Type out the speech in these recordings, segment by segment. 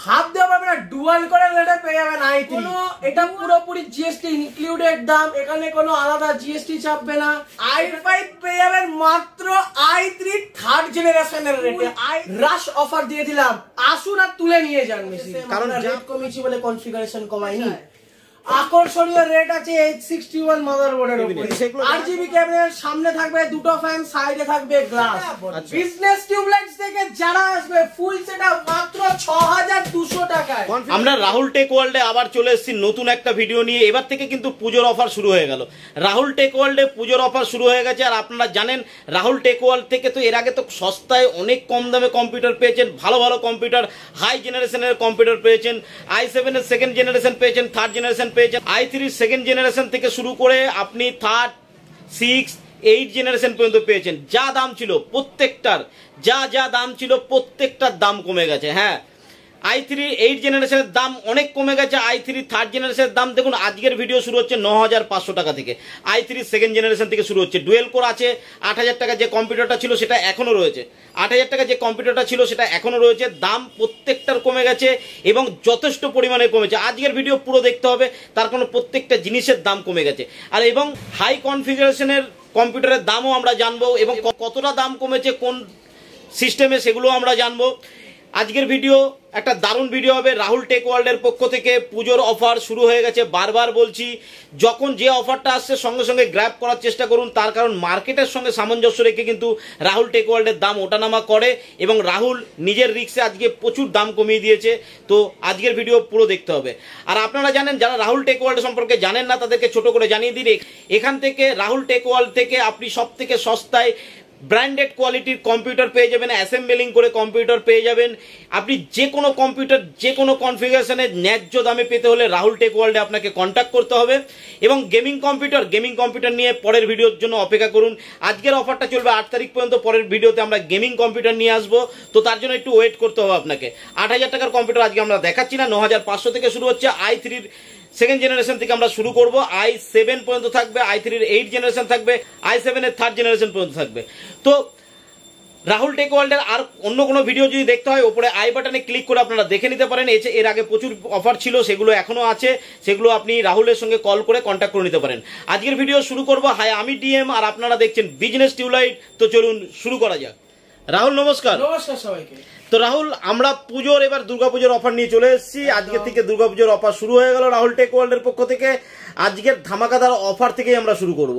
ভাবতে পারবে না ডুয়াল করে লেটার পেয়ে যাবে না কোনো, এটা পুরোপুরি জিএসটি ইনক্লুডেড দাম, এখানে কোনো আলাদা জিএসটি চাপবে না। i5 পেয়ে যাবেন মাত্র i3 থার্ড জেনারেশনের রেটে, আই রাশ অফার দিয়ে দিলাম, আসুন আর তুলে নিয়ে যান মেশিন, কারণ রেট কমিয়েছি বলে কনফিগারেশন কমাইনি। আকর্ষণীয় রেট আছে 861 মাদারবোর্ডের উপরে, আরজিবি ক্যামেরা, সামনে থাকবে দুটো ফ্যান, সাইডে থাকবে গ্লাস। বিজনেস টিউবলাইটস থেকে যারা আসবে ফুল সেটআপ মাত্র 6200 টাকায়। আমরা রাহুল টেক ওয়ার্ল্ডে আবার চলে এসেছি নতুন একটা ভিডিও নিয়ে। এবার থেকে কিন্তু পূজোর অফার শুরু হয়ে গেল, রাহুল টেক ওয়ার্ল্ডে পূজোর অফার শুরু হয়ে গেছে। আর আপনারা জানেন রাহুল টেক ওয়ার্ল্ড থেকে তো এর আগে তো সস্তায় অনেক কম দামে কম্পিউটার পেয়েছেন, ভালো ভালো কম্পিউটার, হাই জেনারেশনের কম্পিউটার পেয়েছেন, i7 এর সেকেন্ড জেনারেশন পেয়েছেন, থার্ড জেনারেশন পেয়েছেন, i3 সেকেন্ড জেনারেশন থেকে শুরু করে আপনি থার্ড, সিক্স, এইট জেনারেশন পর্যন্ত পেয়েছেন। যা দাম ছিল প্রত্যেকটার, যা যা দাম ছিল প্রত্যেকটার দাম কমে গেছে। হ্যাঁ, i3 এইট জেনারেশনের দাম অনেক কমে গেছে, i3 থার্ড জেনারেশনের দাম দেখুন আজকের ভিডিও শুরু হচ্ছে 9500 টাকা থেকে, i3 সেকেন্ড জেনারেশন থেকে শুরু হচ্ছে। ডুয়েল কোর আছে 8000 টাকা যে কম্পিউটারটা ছিল সেটা এখনও রয়েছে, 8000 টাকা যে কম্পিউটারটা ছিল সেটা এখনও রয়েছে। দাম প্রত্যেকটার কমে গেছে এবং যথেষ্ট পরিমাণে কমেছে, আজকের ভিডিও পুরো দেখতে হবে, তার কারণ প্রত্যেকটা জিনিসের দাম কমে গেছে। আর এবং হাই কনফিগারেশনের কম্পিউটারের দামও আমরা জানবো এবং কতটা দাম কমেছে কোন সিস্টেমে সেগুলো আমরা জানবো। আজকের ভিডিও একটা দারুণ ভিডিও হবে, রাহুল টেক ওয়ার্ল্ডের পক্ষ থেকে পুজোর অফার শুরু হয়ে গেছে। বারবার বলছি, যখন যে অফারটা আসছে সঙ্গে সঙ্গে গ্র্যাব করার চেষ্টা করুন, তার কারণ মার্কেটের সঙ্গে সামঞ্জস্য রেখে কিন্তু রাহুল টেক ওয়ার্ল্ডের দাম ওঠানামা করে এবং রাহুল নিজের রিক্সে আজকে প্রচুর দাম কমিয়ে দিয়েছে। তো আজকের ভিডিও পুরো দেখতে হবে। আর আপনারা জানেন, যারা রাহুল টেক ওয়ার্ল্ড সম্পর্কে জানেন না তাদেরকে ছোট করে জানিয়ে দিন, এখান থেকে রাহুল টেক ওয়ার্ল্ড থেকে আপনি সব থেকে সস্তায় ব্র্যান্ডেড কোয়ালিটির কম্পিউটার পেয়ে যাবেন, অ্যাসেম্বলিং করে কম্পিউটার পেয়ে যাবেন। আপনি যে কোনো কম্পিউটার যে কোনো কনফিগারেশনের ন্যায্য দামে পেতে হলে রাহুল টেক ওয়ার্ল্ডে আপনাকে কন্ট্যাক্ট করতে হবে। এবং গেমিং কম্পিউটার নিয়ে পরের ভিডিওর জন্য অপেক্ষা করুন। আজকের অফারটা চলবে 8 তারিখ পর্যন্ত, পরের ভিডিওতে আমরা গেমিং কম্পিউটার নিয়ে আসবো, তো তার জন্য একটু ওয়েট করতে হবে আপনাকে। 8000 টাকার কম্পিউটার আজকে আমরা দেখাচ্ছি না, 9500 থেকে শুরু হচ্ছে, i3 সেকেন্ড জেনারেশন থেকে আমরা শুরু করব, i7 পর্যন্ত থাকবে, i3 এর 8 জেনারেশন থাকবে, i7 এর থার্ড জেনারেশন পর্যন্ত থাকবে। তো রাহুল টেক ওয়ার্ল্ডের আর অন্য কোনো ভিডিও যদি দেখতে হয় উপরে আই বাটনে ক্লিক করে আপনারা দেখে নিতে পারেন। এর আগে প্রচুর অফার ছিল, সেগুলো এখনও আছে, সেগুলো আপনি রাহুলের সঙ্গে কল করে কন্ট্যাক্ট করে নিতে পারেন। আজকের ভিডিও শুরু করব, হাই আমি ডিএম আর আপনারা দেখছেন বিজনেস টিউবলাইট। তো চলুন শুরু করা যাক। রাহুল নমস্কার। নমস্কার সবাইকে। তো রাহুল, আমরা পুজোর, এবার দুর্গাপুজোর অফার নিয়ে চলে এসেছি, আজকে থেকে দুর্গাপুজোর অফার শুরু হয়ে গেল রাহুল টেক ওয়ার্ল্ডের পক্ষ থেকে। আজকের ধামাকাদার অফার থেকেই আমরা শুরু করব।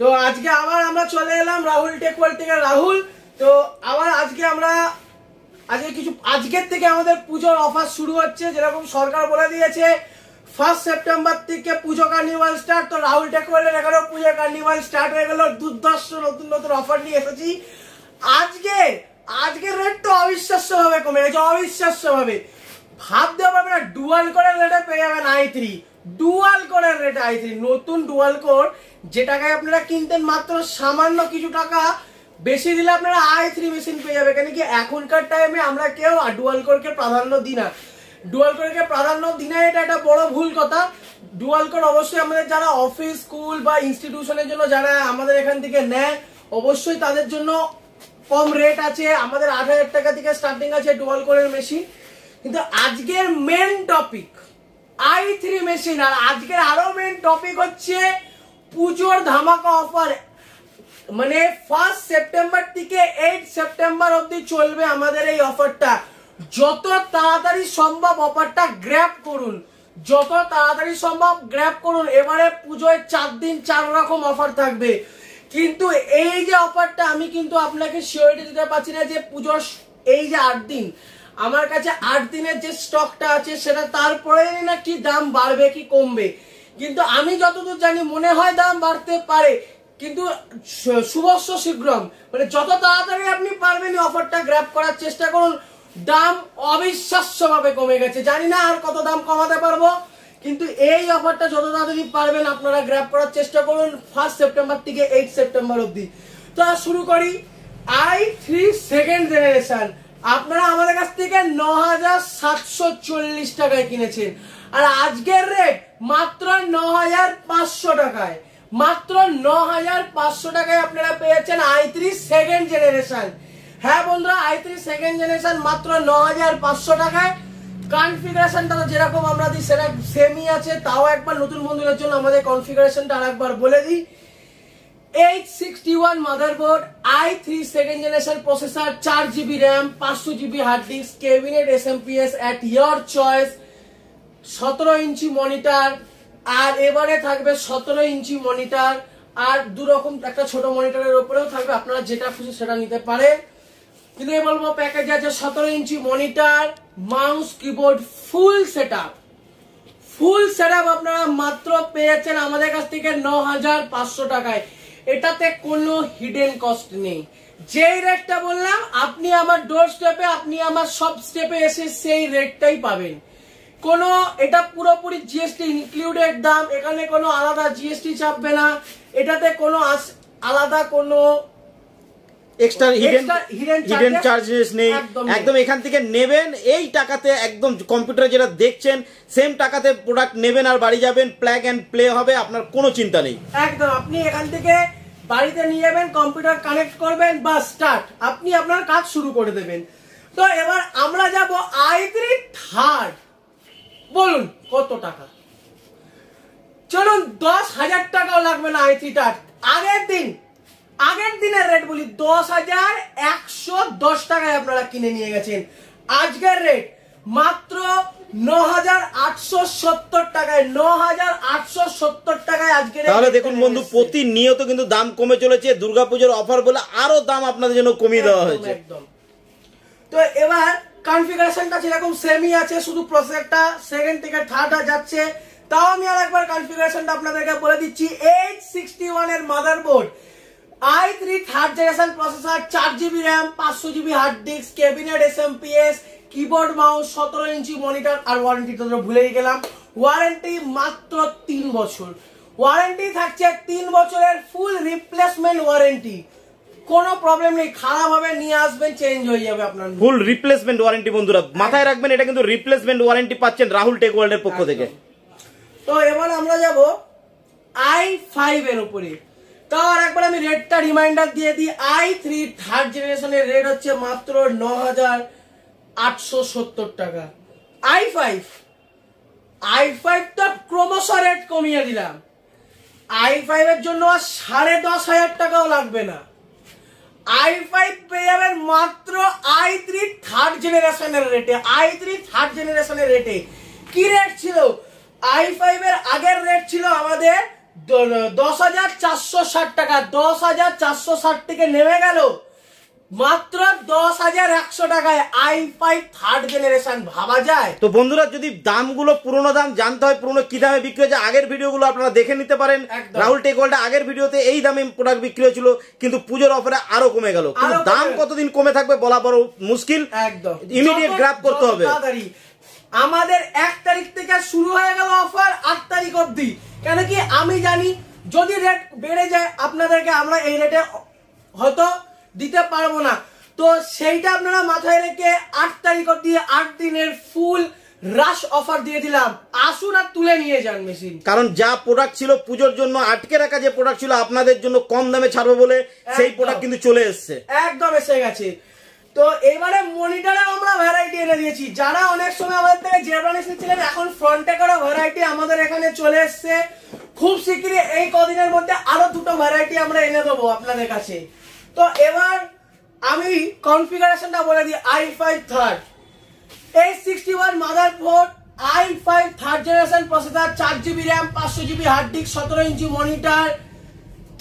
তো আজকে আবার আমরা চলে এলাম রাহুল টেক ওয়ার্ল্ড থেকে। রাহুল, তো আবার আজকে কিছু, আজকের থেকে আমাদের পুজোর অফার শুরু হচ্ছে, যেরকম সরকার বলে দিয়েছে 1 সেপ্টেম্বর থেকে পুজো কার্নিভাল স্টার্ট। তো রাহুল টেক ওয়ার্ল্ডের এখানেও পুজো কার্নিভাল স্টার্ট হয়ে গেল, দুর্ধর্ষ নতুন অফার নিয়ে এসেছি। আজকের রেট তো অবিশ্বাস্য ভাবে কমে গেছে, অবিশ্বাস্য ভাবে, ভাবতে পারবে না। ডুয়াল কোরের রেটে পেয়ে যাবেন i3, ডুয়াল কোরের রেট i3, নতুন ডুয়াল কোর, যেটাকে আপনারা কিনতেন মাত্র সামান্য কিছু টাকা বেশি দিলে আপনারা i3 মেশিন পেয়ে যাবে। কেন কি এখনকার টাইমে আমরা কেউ ডুয়াল কোরকে প্রাধান্য দিই না, ডুয়াল কোরকে প্রাধান্য দিই না, এটা একটা বড় ভুল কথা। ডুয়াল কোর অবশ্যই আমাদের যারা অফিস, স্কুল বা ইনস্টিটিউশনের জন্য যারা আমাদের এখান থেকে নেয়, অবশ্যই তাদের জন্য কম রেট আছে। আমাদের 8000 টাকা থেকে স্টার্টিং আছে ডুয়াল কোরের মেশিন। কিন্তু আজকের মেন টপিক i3 মেশিন, আর আজকের আরো মেন টপিক হচ্ছে পুজোর ধামাকা অফার। মানে 1 সেপ্টেম্বর থেকে 8 সেপ্টেম্বর অবধি চলবে আমাদের এই অফারটা। যত তাড়াতাড়ি সম্ভব অফারটা গ্র্যাব করুন, যত তাড়াতাড়ি সম্ভব গ্র্যাব করুন। এবারে পুজোয় 4 দিন 4 রকম অফার থাকবে, কিন্তু এই যে অফারটা আমি কিন্তু আপনাকে সিওরিটি দিতে পারছি না যে পুজোর এই যে 8 দিন আমার কাছে 8 দিনের যে স্টকটা আছে সেটা তারপরে না কি দাম বাড়বে কি কমবে, কিন্তু আমি যতদূর জানি মনে হয় দাম বাড়তে পারে, কিন্তু শুভস্য শীঘ্রম, মানে যত তাড়াতাড়ি আপনি পারবেন এই অফারটা গ্র্যাব করার চেষ্টা করুন। দাম অবিশ্বাস্যভাবে কমে গেছে, জানি না আর কত দাম কমাতে পারবো, কিন্তু এই অফারটা যত তাড়াতাড়ি পারবেন আপনারা গ্র্যাব করার চেষ্টা করুন 1 সেপ্টেম্বর থেকে 8 সেপ্টেম্বর অবধি। তো শুরু করি, i3 সেকেন্ড জেনারেশন আপনারা আমাদের কাছ থেকে 9740 টাকায় কিনেছেন, আর আজকের রেট মাত্র 9500 টাকায়, মাত্র 9500 টাকায় আপনারা পেয়েছেন i3 সেকেন্ড জেনারেশন। হ্যাঁ বন্ধুরা i3 সেকেন্ড জেনারেশন মাত্র 9500 টাকায় কনফিগারেশনটা যেরকম আমরা দিই সেটা সেমই আছে তাও একবার নতুন বন্ধুদের জন্য আমাদের কনফিগারেশনটা আরেকবার বলে দিই 861 motherboard i3 second generation processor 4GB RAM 500GB hard disk cabinet SMPS at your choice 17 inchi monitor আর এবারে থাকবে 17 inchi monitor আর দুই রকম একটা ছোট মনিটরের উপরেও থাকবে আপনারা যেটা খুশি সেটা নিতে পারেন কিন্তু এই বলবো প্যাকেজে আছে 17 inchi monitor mouse keyboard full setup আপনারা মাত্র পেয়েছেন আমাদের কাছ থেকে 9500 টাকায় এটাতে কোনো হিডেন কস্ট নেই যেই রেটটা বললাম আপনি আমার ডোর স্টেপে আপনি আমার সব স্টেপে এসে সেই রেটটাই পাবেন কোনো এটা পুরোপুরি জিএসটি ইনক্লুডেড দাম এখানে কোনো আলাদা জিএসটি চাপবে না এটাতে কোনো আলাদা কোনো এক্সট্রা হিডেন চার্জেস নেই একদম এখান থেকে নেবেন এই টাকাতে একদম কম্পিউটার যেটা দেখছেন সেম টাকাতে প্রোডাক্ট নেবেন আর বাড়ি যাবেন প্লাগ এন্ড প্লে হবে আপনার কোনো চিন্তা নেই একদম আপনি এখান থেকে বাড়িতে নিয়ে যাবেন কম্পিউটার কানেক্ট করবেন বা স্টার্ট আপনি আপনার কাজ শুরু করে দেবেন তো এবার আমরা যাব i3 থার্ড বলুন কত টাকা চলুন 10000 টাকাও লাগবে না i3 থার্ড আগের দিনের রেট বলি 10110 টাকায় আপনারা কিনে নিয়ে গেছেন আজকের রেট মাত্র 9870 টাকায় 9870 টাকায় আজকের রেট তাহলে দেখুন বন্ধু প্রতিনিয়ত কিন্তু দাম কমে চলেছে দুর্গাপূজার অফার বলে আরো দাম আপনাদের জন্য কমিয়ে দেওয়া হয়েছে একদম তো এবার কনফিগারেশনটা যেরকম সেমই আছে শুধু প্রসেসরটা সেকেন্ড থেকে থার্ড যাচ্ছে তাও আমি আরেকবার কনফিগারেশনটা আপনাদেরকে বলে দিচ্ছি 861 এর motherboard i3 third generation processor 4GB RAM 500GB hard disk cabinet SMPS keyboard mouse 17 inch monitor আর ওয়ারেন্টি তো ভুলেই গেলাম ওয়ারেন্টি মাত্র 3 বছর ওয়ারেন্টি থাকছে 3 বছরের ফুল রিপ্লেসমেন্ট ওয়ারেন্টি কোনো প্রবলেম নেই খারাপ হবে নিয়ে আসবেন চেঞ্জ হয়ে যাবে আপনার ফুল রিপ্লেসমেন্ট ওয়ারেন্টি বন্ধুরা মাথায় রাখবেন এটা কিন্তু রিপ্লেসমেন্ট ওয়ারেন্টি পাচ্ছেন রাহুল টেক ওয়ার্ল্ড এর পক্ষ থেকে তো এবার আমরা যাব i5 এর উপরে তার একবার আমি রেটটা রিমাইন্ডার দিয়ে দিই i3 থার্ড জেনারেশনের রেট হচ্ছে মাত্র 9870 টাকা i5 তো ক্রমশ রেট কমিয়ে দিলাম i5 এর জন্য 10500 টাকাও লাগবে না i5 পেয়ে যাবেন মাত্র i3 থার্ড জেনারেশনের রেটে কি রেট ছিল i5 এর আগের রেট ছিল আমাদের 10460 টাকা 10460 থেকে নেমে গেল মাত্র 10100 টাকায় i5 থার্ড জেনারেশন ভাবা যায় তো বন্ধুরা যদি দামগুলো পুরনো দাম জানতে হয় পুরনো কি দামে বিক্রি হয়েছে আগের ভিডিওগুলো আপনারা দেখে নিতে পারেন রাহুল টেক ওয়ার্ল্ড আগের ভিডিওতে এই দামে প্রোডাক্ট বিক্রি হয়েছিল কিন্তু পূজোর অফারে আরো কমে গেল কিন্তু দাম কতদিন কমে থাকবে বলা বড় মুশকিল একদম ইমিডিয়েট গ্র্যাব করতে হবে আমাদের 1 তারিখ থেকে শুরু হয়ে গেল অফার 8 তারিখ অবধি কেন কি আমি জানি যদি রেট বেড়ে যায় আপনাদেরকে আমরা এই রেটে হয়তো দিতে পারবো না তো সেইটা আপনারা মাথায় রেখে 8 তারিখ অবধি 8 দিনের ফুল রাশ অফার দিয়ে দিলাম আসুন আর তুলে নিয়ে যান মেশিন কারণ যা প্রোডাক্ট ছিল পূজোর জন্য আটকে রাখা যে প্রোডাক্ট ছিল আপনাদের জন্য কম দামে ছাড়বো বলে সেই প্রোডাক্ট কিন্তু চলে এসেছে একদম এসে গেছে তো এবারে মনিটরে আমরা ভ্যারাইটি এনে দিয়েছি যারা অনেক সময় আমাদের থেকে জেব্রানিস নিচ্ছিলেন এখন ফ্রন্টে করা ভ্যারাইটি আমাদের এখানে চলে আসছে খুব শিগগিরই এই কদিনের মধ্যে আরো দুটো ভ্যারাইটি আমরা এনে দেবো আপনাদের কাছে তো এবার আমি কনফিগারেশনটা বলে দিই i5 third 861 motherboard i5 third generation processor 4GB RAM 500GB hard disk 17 inch monitor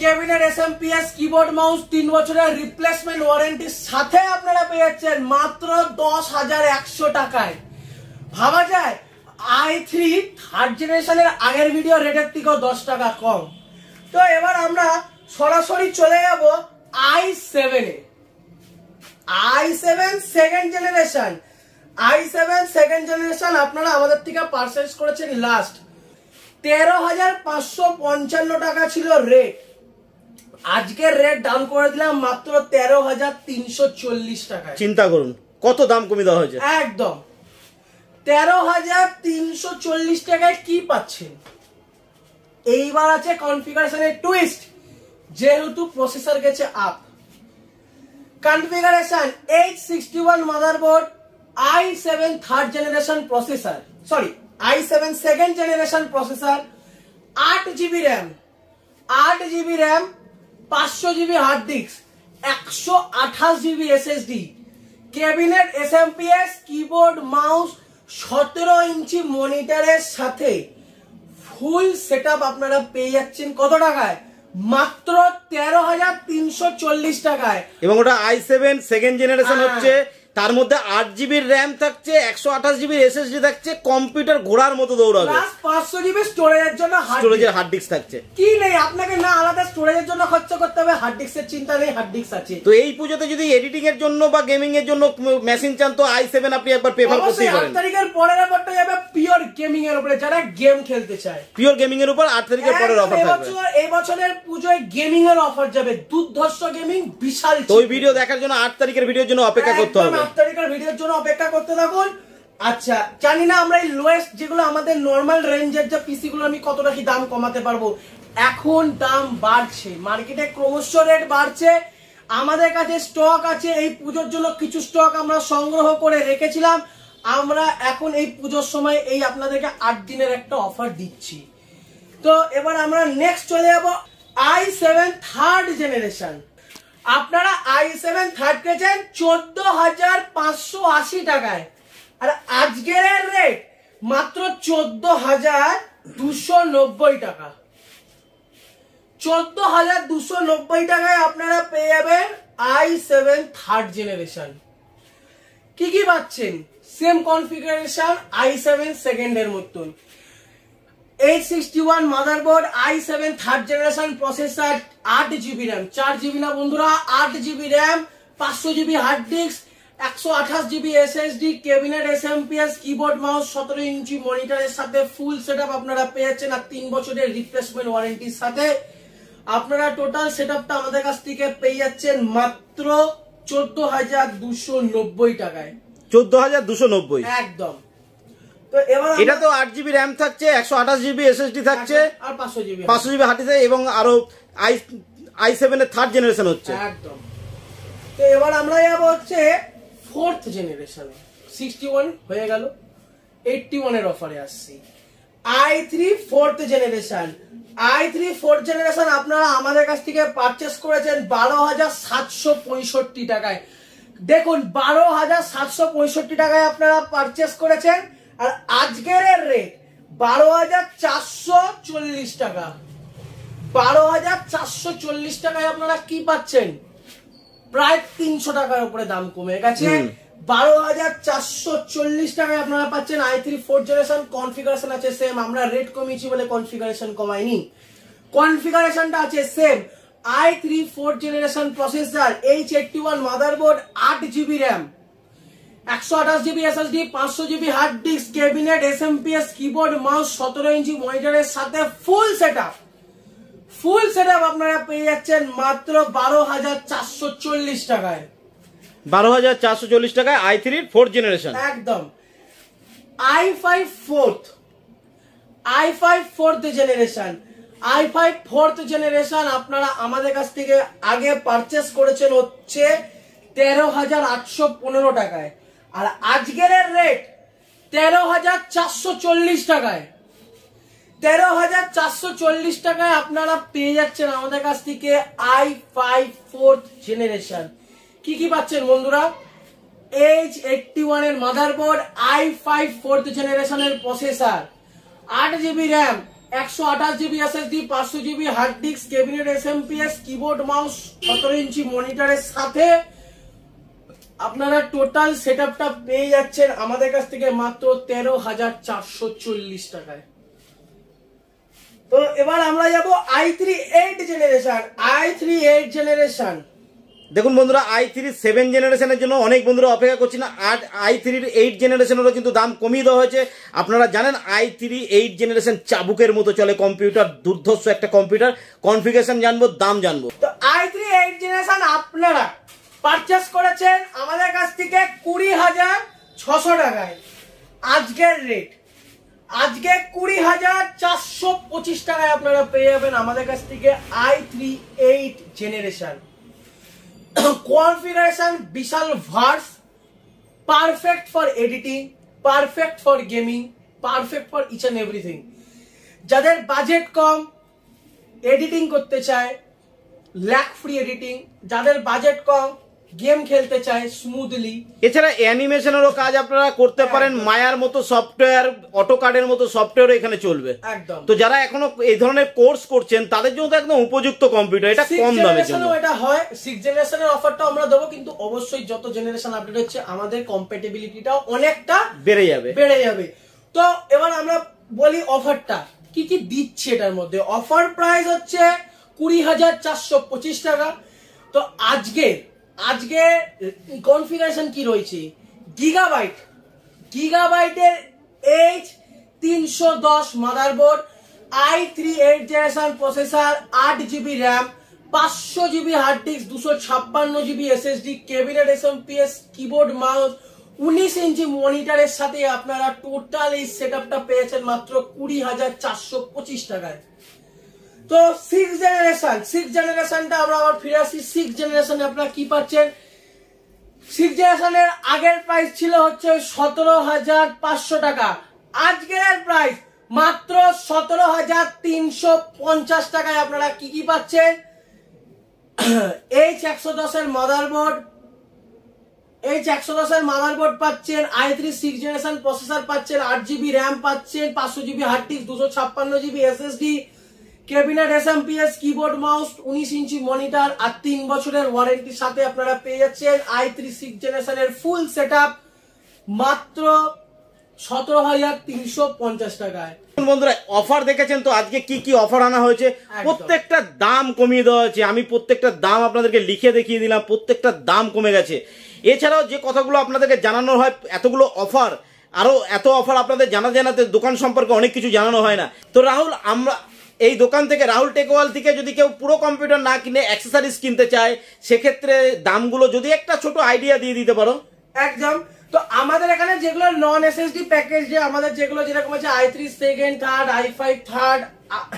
cabinet SMPS keyboard mouse 3 বছরের রিপ্লেসমেন্ট ওয়ারেন্টির সাথে আপনারা পেয়ে যাচ্ছেন মাত্র 10100 টাকায় ভাবা যায় i3 থার্ড জেনারেশনের আগের ভিডিও রেটের থেকেও 10 টাকা কম তো এবার আমরা সরাসরি চলে যাব i7 এ i7 সেকেন্ড জেনারেশন আপনারা আমাদের থেকে পারচেজ করেছেন লাস্ট 13555 টাকা ছিল রেট আজকের রেট ডাউন করে দিলাম মাত্র 13340 টাকা চিন্তা করুন কত দাম কমিয়ে দেওয়া হয়েছে একদম 13340 টাকায় কি পাচ্ছেন এইবার আছে কনফিগারেশনের টুইস্ট যেহেতু প্রসেসর গেছে up Configuration 861 motherboard, i7 3rd generation processor, sorry, i7 2nd generation processor, 8GB RAM, 500GB hard disk, 128GB SSD, cabinet SMPS, keyboard, mouse, 17-inch monitor এর সাথে ফুল সেটআপ আপনারা পেয়ে যাচ্ছেন কত টাকায় মাত্র 13340 টাকায় এবং ওটা i7 সেকেন্ড জেনারেশন হচ্ছে তার মধ্যে 8GB RAM থাকছে 128GB SSD থাকছে কম্পিউটার ঘোড়ার মতো দৌড়াবে প্লাস 500GB স্টোরেজের জন্য হার্ড ডিস্ক থাকছে কি নেই আপনাকে না আলাদা স্টোরেজের জন্য খরচ করতে হবে হার্ড ডিস্কের চিন্তা নেই হার্ড ডিস্ক আছে তো এই পূজোতে যদি এডিটিং এর জন্য বা গেমিং এর জন্য মেশিন চান তো i7 আপনি একবার প্রেফার করতেই পারেন 8 তারিখের পরের অফারটা যাবে পিওর গেমিং এর উপরে যারা গেম খেলতে চায় পিওর গেমিং এর উপর 8 তারিখের পরের অফার থাকবে এই বছরের পূজোয় গেমিং এর অফার যাবে দুর্ধর্ষ গেমিং বিশাল তো এই ভিডিও দেখার জন্য 8 তারিখের ভিডিওর জন্য অপেক্ষা করতে হবে আফটারিকার ভিডিওর জন্য অপেক্ষা করতে থাকুন আচ্ছা জানি না আমরা এই লোয়েস্ট যেগুলো আমাদের নরমাল রেঞ্জের যে পিসি গুলো আমি কতটা কি দাম কমাতে পারবো এখন দাম বাড়ছে মার্কেটে ক্রমশ রেট বাড়ছে আমাদের কাছে স্টক আছে এই পূজোর জন্য কিছু স্টক আমরা সংগ্রহ করে রেখেছিলাম আমরা এখন এই পূজোর সময় এই আপনাদেরকে 8 দিনের একটা অফার দিচ্ছি তো এবার আমরা নেক্সট চলে যাব i7 3rd জেনারেশন আপনারা i7 3rd কেছেন 14580 টাকায় আর আজকের রেট মাত্র 14290 টাকা 14290 টাকায় আপনারা পেয়ে যাবেন i7 3rd জেনারেশন কি পাচ্ছেন সেম কনফিগারেশন i7 2nd এর মতন 861 motherboard, i7 3rd generation processor, 8GB RAM, 4GB না বন্ধুরা, 8GB RAM, 500GB hard disk, 128GB SSD, cabinet SMPS, keyboard, mouse, 17-inch monitor এর সাথে full setup আপনারা পেয়েছেন আর 3 বছরের replacement warranty এর সাথে আপনারা total setupটা আমাদের কাছ থেকে পেয়ে যাচ্ছেন মাত্র 14290 টাকায় 14290 একদম এটা তো 8GB RAM থাকছে 128GB SSD থাকছে আর 500GB হার্ড ডিস্ক এবং আরো i7 এর 3rd জেনারেশন হচ্ছে একদম তো এবার আমরা যাব হচ্ছে 4th জেনারেশন 61 হয়ে গেল 81 এর অফারে আসছি i3 4th জেনারেশন আপনারা আমাদের কাছ থেকে পারচেজ করেছেন 12765 টাকায় দেখুন 12765 টাকায় আপনারা পারচেজ করেছেন আর আজকের রেট 12440 টাকা 12440 টাকায় আপনারা কি পাচ্ছেন প্রায় 300 টাকার উপরে দাম কমে গেছে 12440 টাকায় আপনারা পাচ্ছেন i3 4th generation কনফিগারেশন আছে সেম আমরা রেট কমিয়েছি বলে কনফিগারেশন কমাইনি কনফিগারেশনটা আছে same i3 4th generation processor H81 motherboard 8GB RAM 128GB SSD 500GB hard disk cabinet SMPS keyboard mouse 17-inch monitor এর সাথে full setup আপনারা পেয়ে যাচ্ছেন মাত্র 12440 টাকায় 12440 টাকায় i3 4th generation একদম i5 4th generation আপনারা আমাদের কাছ থেকে আগে পারচেজ করেছেন হচ্ছে 13815 টাকায় আর আজকের রেট 13440 টাকায় 13440 টাকায় আপনারা পেয়ে যাচ্ছেন আমাদের কাছ থেকে i5 4th জেনারেশন কি পাচ্ছেন বন্ধুরা H81 এর মাদারবোর্ড i5 4th জেনারেশনের processor 8GB RAM 128GB SSD 500GB hard disk cabinet SMPS keyboard mouse 17-inch মনিটরের সাথে আপনারা টোটাল সেটআপটা পেয়ে যাচ্ছেন আমাদের কাছ থেকে মাত্র 13440 টাকায় তো এবার আমরা যাব i3 8th জেনারেশন দেখুন বন্ধুরা i3 7th জেনারেশনের জন্য অনেক বন্ধুরা অপেক্ষা করছেন আর i3 এর 8th জেনারেশনেরও কিন্তু দাম কমিয়ে দেওয়া হয়েছে আপনারা জানেন i3 8th জেনারেশন চাবুকের মতো চলে কম্পিউটার দুর্ধর্ষ একটা কম্পিউটার কনফিগারেশন জানবো দাম জানবো তো i3 8th জেনারেশন আপনারা পারচেজ করেছেন আমাদের কাছ থেকে 20600 টাকায় আজকের রেট আজকে 20425 টাকায় আপনারা পেয়ে যাবেন আমাদের কাছ থেকে i3 8th generation Configuration visual verse, perfect for editing, perfect for gaming, perfect for each and everything. যাদের budget কম এডিটিং করতে চায়, ল্যাগ ফ্রি এডিটিং, যাদের budget কম গেম খেলতে চায় স্মুথলি। এছাড়া অ্যানিমেশনেরও কাজ আপনারা করতে পারেন, মায়ার মতো সফটওয়্যার, অটোক্যাডের মতো সফটওয়্যারও এখানে চলবে একদম। তো যারা এখনো এই ধরনের কোর্স করছেন তাদের জন্য তো একদম উপযুক্ত কম্পিউটার, এটা কম দামের জন্য এটা হয়। 6 জেনারেশনের অফারটা আমরা দেব, কিন্তু অবশ্যই যত জেনারেশন আপডেট হচ্ছে আমাদের কম্প্যাটিবিলিটিটাও অনেকটা বেড়ে যাবে তো এবার আমরা বলি অফারটা কি কি দিচ্ছে। এটার মধ্যে অফার প্রাইস হচ্ছে 20,425 টাকা। তো আজকে কনফিগারেশন কি রয়েছে, গিগাবাইট, গিগাবাইটের H310 motherboard, i3 8 generation processor, 8 GB RAM, 500 GB hard disk, 256 GB SSD, cabinet SMPS, keyboard, mouse, 19 inch মনিটরের সাথে আপনারা টোটাল এই সেটআপটা পেয়েছেন মাত্র 20,425 টাকায়। তো 6 জেনারেশনটা আমরা আবার ফিরে আসি। 6 জেনারেশনে আপনারা কি পাচ্ছেন, 6 জেনারেশনের আগের প্রাইস ছিল হচ্ছে 17,500 টাকা, আজকের প্রাইস মাত্র 17,350 টাকায় আপনারা কি কি পাচ্ছেন। H110 মাদারবোর্ড, H110 মাদারবোর্ড পাচ্ছেন, i3 6 জেনারেশন প্রসেসর পাচ্ছেন, 8 GB RAM পাচ্ছেন, 500 GB hard disk, 256 GB SSD, cabinet SMPS, keyboard, mouse, 19 inch monitor, আর 3 বছরের ওয়ারেন্টির সাথে আপনারা পেয়ে যাচ্ছেন i3 6 জেনারেশনের ফুল সেটআপ মাত্র 17,350 টাকায়। বন্ধুরা অফার দেখেছেন তো, আজকে কি কি অফার আনা হয়েছে প্রত্যেকটা দাম কমিয়ে দেওয়া হয়েছে, আমি প্রত্যেকটা দাম আপনাদেরকে লিখে দেখিয়ে দিলাম, প্রত্যেকটা দাম কমে গেছে। এছাড়াও যে কথাগুলো আপনাদেরকে জানানো হয়, এতগুলো অফার আরো এত অফার আপনাদের জানাতে দোকান সম্পর্কে অনেক কিছু জানানো হয় না। তো রাহুল, আমরা এই দোকান থেকে, রাহুল টেকওয়াল থেকে যদি কেউ পুরো কম্পিউটার না কিনে অ্যাক্সেসরিজ কিনতে চায় সেক্ষেত্রে দামগুলো যদি একটা ছোট আইডিয়া দিয়ে দিতে পারো একদম। তো আমাদের এখানে যেগুলো নন এসএসডি প্যাকেজ, যে আমাদের যেগুলো যেরকম আছে i3 second, third, i5 third,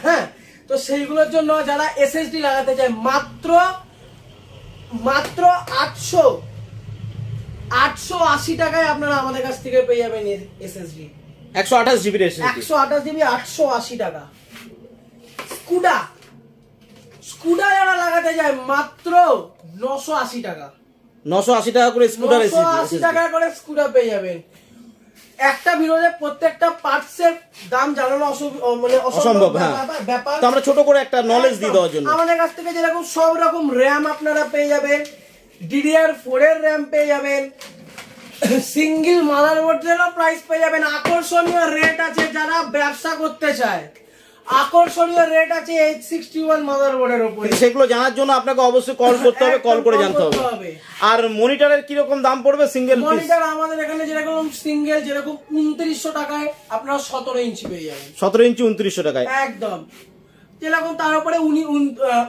হ্যাঁ, তো সেইগুলোর জন্য যারা এসএসডি লাগাতে চায় মাত্র 880 টাকায় আপনারা আমাদের কাছ থেকে পেয়ে যাবেন এসএসডি, 128 GB এসএসডি, 128 GB 880 টাকা। স্কুডা, স্কুডা যারা লাগাতে যায় মাত্র 980 টাকা, 980 টাকা করে স্কুডার এসএসডি, 980 টাকা করে স্কুডা পেয়ে যাবেন। একটা ভিডিওতে প্রত্যেকটা পার্টসের দাম জানানো মানে অসম্ভব ব্যাপার, তো আমরা ছোট করে একটা নলেজ দিয়ে দেওয়ার জন্য আমাদের কাছ থেকে যেরকম সব রকম RAM আপনারা পেয়ে যাবেন, DDR4 এর RAM পেয়ে যাবেন, সিঙ্গেল মাদারবোর্ডেরও প্রাইস পেয়ে যাবেন। আকর্ষণীয় রেট আছে যারা ব্যবসা করতে চায়, আকর্ষণীয় রেট আছে H61 মাদারবোর্ডের উপরে, সেগুলো জানার জন্য আপনাকে অবশ্যই কল করতে হবে, কল করে জানতে হবে। আর মনিটরের কি রকম দাম পড়বে, সিঙ্গেল মনিটর আমাদের এখানে যেরকম সিঙ্গেল যেরকম 2900 টাকায় আপনারা 17 ইঞ্চি পেয়ে যাবেন, 17 ইঞ্চি 2900 টাকায় একদম। যেরকম তার উপরে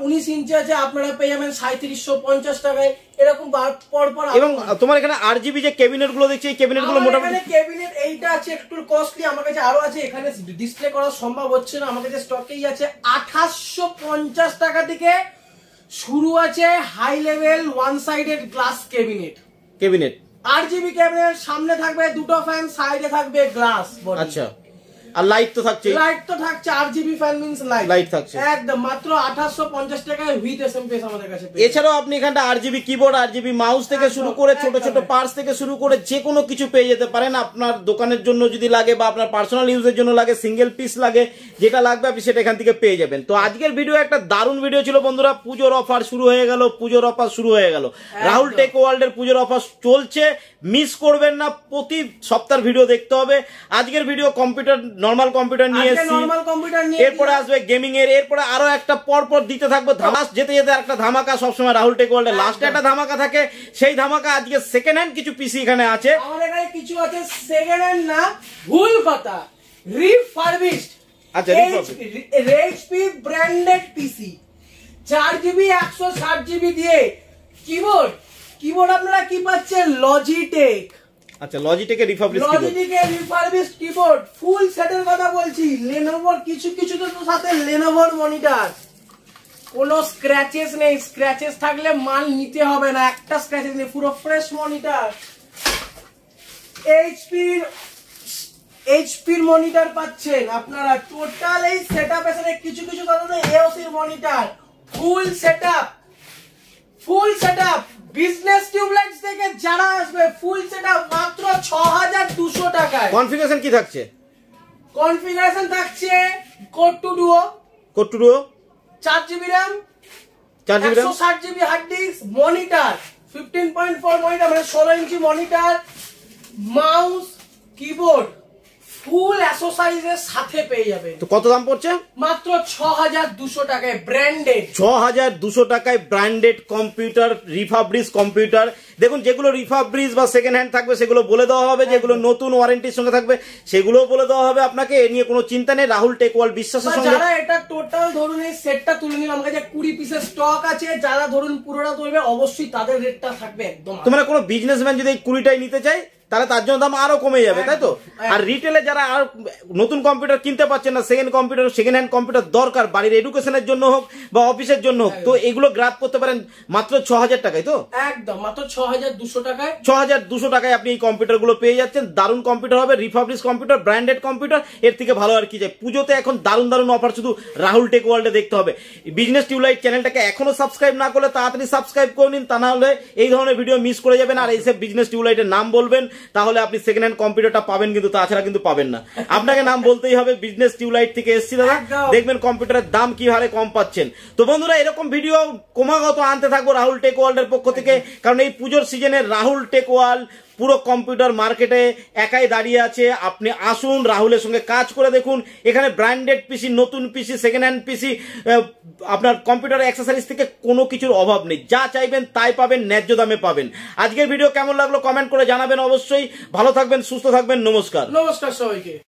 19 ইঞ্চি আছে আপনারা পেয়ে যাবেন 3750 টাকায়, এরকম পরপর। এবং তোমার এখানে RGB যে ক্যাবিনেট গুলো দেখছি, এই ক্যাবিনেট গুলো মোটামুটি, ক্যাবিনেট এইটা আছে একটু কস্টলি, আমার কাছে আরো আছে, এখানে ডিসপ্লে করা সম্ভব হচ্ছে না, আমার কাছে স্টকেই আছে। 2850 টাকা থেকে শুরু আছে high level one sided glass cabinet, RGB cabinet, সামনে থাকবে দুটো ফ্যান, সাইডে থাকবে গ্লাস বডি, আচ্ছা, আর লাইট তো থাকছে, RGB ফ্যান মিন্স লাইট থাকছে একদম মাত্র 2850 টাকায় উইথ এসএমপিএস আমাদের কাছে। এছাড়াও আপনি এখানটা RGB কিবোর্ড, RGB মাউস থেকে শুরু করে ছোট ছোট পার্টস থেকে শুরু করে যে কোনো কিছু পেয়ে যেতে পারেন। আপনার দোকানের জন্য যদি লাগে বা আপনার পার্সোনাল ইউজের জন্য লাগে, সিঙ্গেল পিস লাগে, যেটা লাগবে আপনি সেটা এখান থেকে পেয়ে যাবেন। তো আজকের ভিডিও একটা দারুণ ভিডিও ছিল বন্ধুরা, পুজোর অফার শুরু হয়ে গেল, রাহুল টেক ওয়ার্ল্ডের পুজোর অফার চলছে, মিস করবেন না, প্রতি সপ্তাহের ভিডিও দেখতে হবে। আজকের ভিডিও কম্পিউটার, নর্মাল কম্পিউটার নিয়ে এসেছি, এরপরে আসবে গেমিং এর, এরপরে আরো একটা পরপর দিতে থাকবো ধামাকা, যেতে যেতে একটা ধামাকা, সবসময় রাহুল টেক ওয়ার্ল্ডে লাস্টে একটা ধামাকা থাকে, সেই ধামাকা আজকে সেকেন্ড হ্যান্ড কিছু পিসি এখানে আছে, আমার এখানে কিছু আছে সেকেন্ড হ্যান্ড না, ভুল কথা, রিফারবিশড, আচ্ছা HP ব্র্যান্ডেড পিসি, 4GB 160GB দিয়ে কিবোর্ড, আপনারা কি পাচ্ছেন লজিটেক, আচ্ছা লজিটেকের রিফারবিশড কিবোর্ড, ফুল সেটের কথা বলছি, লেনোভোর কিছু সাথে লেনোভোর মনিটর, कोनो स्क्रैचेस नहीं, स्क्रैचेस থাকলে মাল নিতে হবে না, একটা স্ক্র্যাচেস নেই, পুরো ফ্রেশ মনিটর। এইচপির মনিটর পাচ্ছেন আপনারা টোটাল এই সেটআপে সাথে কিছু কিছু ধরনের এওসির monitor, full setup business tubelights থেকে যারা আসবে ফুল সেটআপ মাত্র ৬২০০ টাকায়। কনফিগারেশন কি থাকছে? কনফিগারেশন থাকছে core two duo 4GB RAM, 160GB hard disk, monitor 15.4 monitor মানে 16 inch monitor, mouse, keyboard full অ্যাসোসাইজের সাথে পেয়ে যাবেন। তো কত দাম পড়ছে? মাত্র ৬২০০ টাকায় ব্র্যান্ডেড, ৬২০০ টাকায় ব্র্যান্ডেড কম্পিউটার, রিফাবরিশ কম্পিউটার। দেখুন যেগুলো রিফাবরিশ বা সেকেন্ড হ্যান্ড থাকবে সেগুলো বলে দেওয়া হবে, যেগুলো নতুন ওয়ারেন্টির সঙ্গে থাকবে সেগুলোও বলে দেওয়া হবে আপনাকে, এ নিয়ে কোনো চিন্তা নেই। রাহুল টেকওয়াল বিশ্বাসের সঙ্গে যারা এটা টোটাল ধরুন এই সেটটা তুলে নিলাম, আমার কাছে 20 পিসের স্টক আছে, যারা ধরুন পুরোটা তুলবে অবশ্যই তাদের রেটটা থাকবে একদম। তোমরা কোনো বিজনেসম্যান যদি এই 20টাই নিতে চায় তাহলে তার জন্য দাম আরো কমে যাবে, তাই তো? আর রিটেলে যারা আর নতুন কম্পিউটার কিনতে পারছেন না, সেকেন্ড হ্যান্ড কম্পিউটার দরকার বাড়ির এডুকেশনের জন্য হোক বা অফিসের জন্য হোক, তো এগুলো গ্র্যাব করতে পারেন মাত্র ৬০০০ টাকায়। তো একদম মাত্র ৬২০০ টাকায়, ৬২০০ টাকায় আপনি এই কম্পিউটার গুলো পেয়ে যাচ্ছেন। দারুণ কম্পিউটার হবে, রিফাবরিশ কম্পিউটার, ব্র্যান্ডেড কম্পিউটার, এর থেকে ভালো আর কি যায়। পুজোতে এখন দারুণ দারুণ অফার শুধু রাহুল টেক ওয়ার্ল্ডে দেখতে হবে। বিজনেস টিউবলাইট চ্যানেলটাকে এখনো সাবস্ক্রাইব না করলে তাড়াতাড়ি সাবস্ক্রাইব করে নিন, তা না হলে এই ধরনের ভিডিও মিস করে যাবেন। আর এইসব বিজনেস টিউবলাইটের নাম বলবেন তাহলে আপনি সেকেন্ড হ্যান্ড কম্পিউটারটা পাবেন, কিন্তু তাছাড়া কিন্তু পাবেন না, আপনাকে নাম বলতেই হবে। বিজনেস টিউবলাইট থেকে এসছি দাদা, দেখবেন কম্পিউটারের দাম কি হারে কম পাচ্ছেন। তো বন্ধুরা এরকম ভিডিও ক্রমাগত আনতে থাকবো রাহুল টেক ওয়ার্ল্ডের পক্ষ থেকে, কারণ এই পুজোর সিজনে রাহুল টেক ওয়ার্ল্ড পুরো কম্পিউটার মার্কেটে একাই দাঁড়িয়ে আছে। আপনি আসুন, রাহুলের সঙ্গে কাজ করে দেখুন। এখানে ব্র্যান্ডেড পিসি, নতুন পিসি, সেকেন্ড হ্যান্ড পিসি, আপনার কম্পিউটার অ্যাক্সেসরিজ থেকে কোনো কিছুর অভাব নেই, যা চাইবেন তাই পাবেন, ন্যায্য দামে পাবেন। আজকের ভিডিও কেমন লাগলো কমেন্ট করে জানাবেন অবশ্যই। ভালো থাকবেন, সুস্থ থাকবেন, নমস্কার, নমস্কার সবাইকে।